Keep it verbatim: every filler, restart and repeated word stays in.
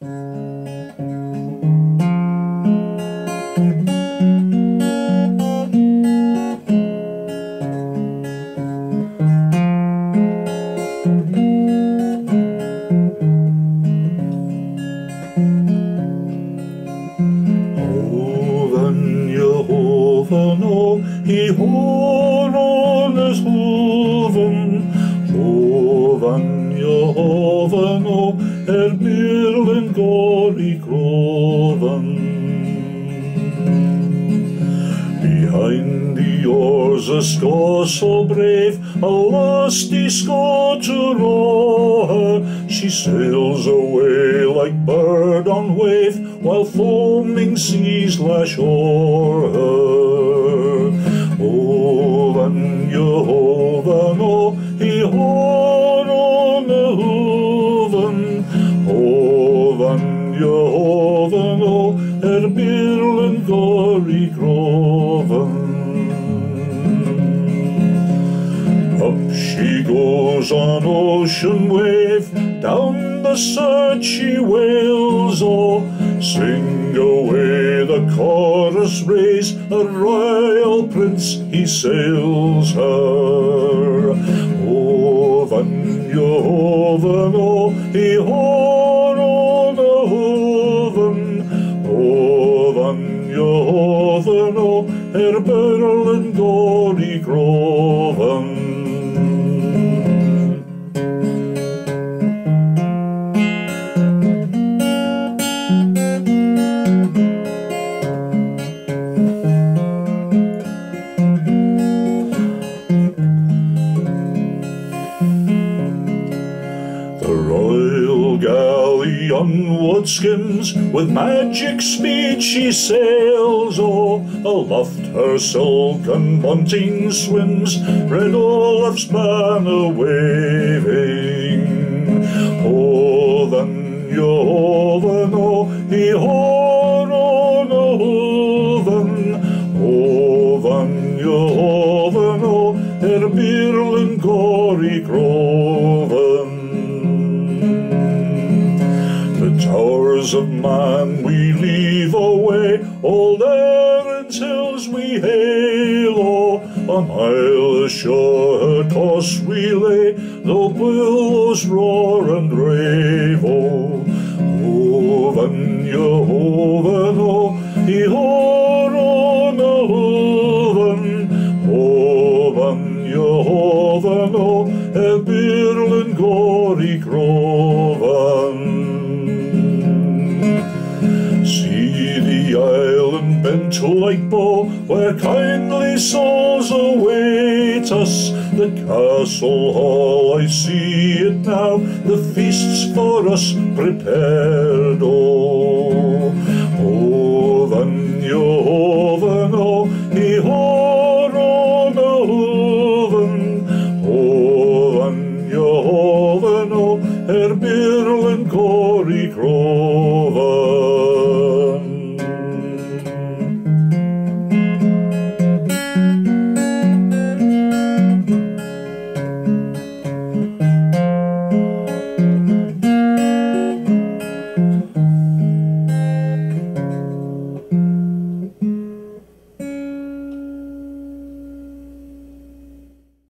No, he horon is hoven, hoven, Jehovah, no, er birlen gori groven. Behind the oars a score so brave, a lusty score to roar her. She sails away like bird on wave, while foaming seas lash o'er her. Hoven, Jehovah, no, he horon the hoven. Hoven, Jehovah, no, er birlen gori groven. Up she goes on ocean wave, down the surge she wails, oh, sing away the chorus raise, a royal prince he sails her. Hoven, Jehovah, no, he horon the hoven. Hoven, Jehovah, no, er birlen gori groven. Onward skims, with magic speed she sails, oh, aloft her silken bunting swims, red Olaf's banner waving. Hoven, Jehovah, no, he horon the hoven. Hoven, Jehovah, no, er birlen gori groven. Towers of man we leave away, old Erin's hills we hail, oh, a mile ashore her course we lay, though billows roar and rave, oh. Hoven, Jehovah, no, he horon the hoven. Hoven, Jehovah, no, er birlen gori groven. The island bent like bow, where kindly souls await us. The castle hall, I see it now, the feasts for us prepared, oh. Hoven, Jehovah, no, he